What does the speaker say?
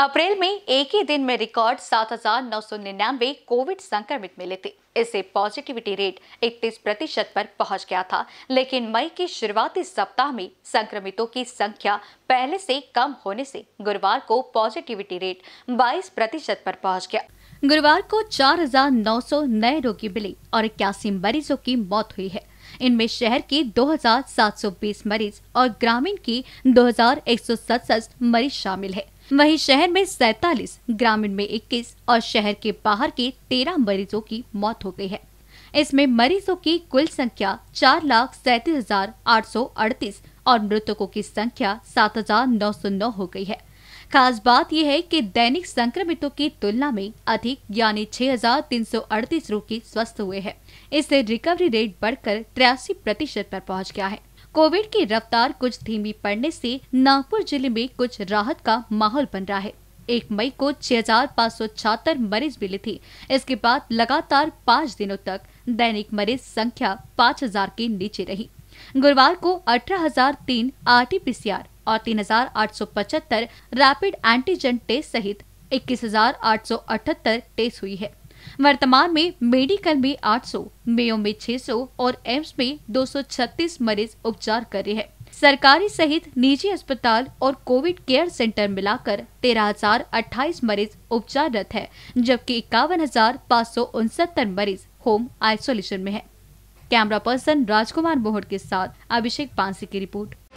अप्रैल में एक ही दिन में रिकॉर्ड 7,999 कोविड संक्रमित मिले थे। इससे पॉजिटिविटी रेट 31% पर पहुंच गया था, लेकिन मई के शुरुआती सप्ताह में संक्रमितों की संख्या पहले से कम होने से गुरुवार को पॉजिटिविटी रेट 22% पर पहुंच गया। गुरुवार को 4,900 नए रोगी मिले और 81 मरीजों की मौत हुई है। इनमें शहर के 2,720 मरीज और ग्रामीण की 2,167 मरीज शामिल है। वहीं शहर में 47, ग्रामीण में 21 और शहर के बाहर के 13 मरीजों की मौत हो गई है। इसमें मरीजों की कुल संख्या 4,37,838 और मृतकों की संख्या 7,909 हो गई है। खास बात यह है कि दैनिक संक्रमितों की तुलना में अधिक यानी 6,338 रोगी स्वस्थ हुए हैं। इससे रिकवरी रेट बढ़कर 83% पर पहुंच गया है। कोविड की रफ्तार कुछ धीमी पड़ने से नागपुर जिले में कुछ राहत का माहौल बन रहा है। 1 मई को 6,576 मरीज मिले थे। इसके बाद लगातार 5 दिनों तक दैनिक मरीज संख्या 5,000 के नीचे रही। गुरुवार को 18,003 RT-PCR और 3,875 रैपिड एंटीजन टेस्ट सहित 21,878 टेस्ट हुई है। वर्तमान में मेडिकल में 800, मेयो में 600 और एम्स में 236 मरीज उपचार कर रहे हैं। सरकारी सहित निजी अस्पताल और कोविड केयर सेंटर मिलाकर 13,028 मरीज उपचाररत है, जबकि 51,569 मरीज होम आइसोलेशन में है। कैमरा पर्सन राजकुमार मोहर के साथ अभिषेक पांसी की रिपोर्ट।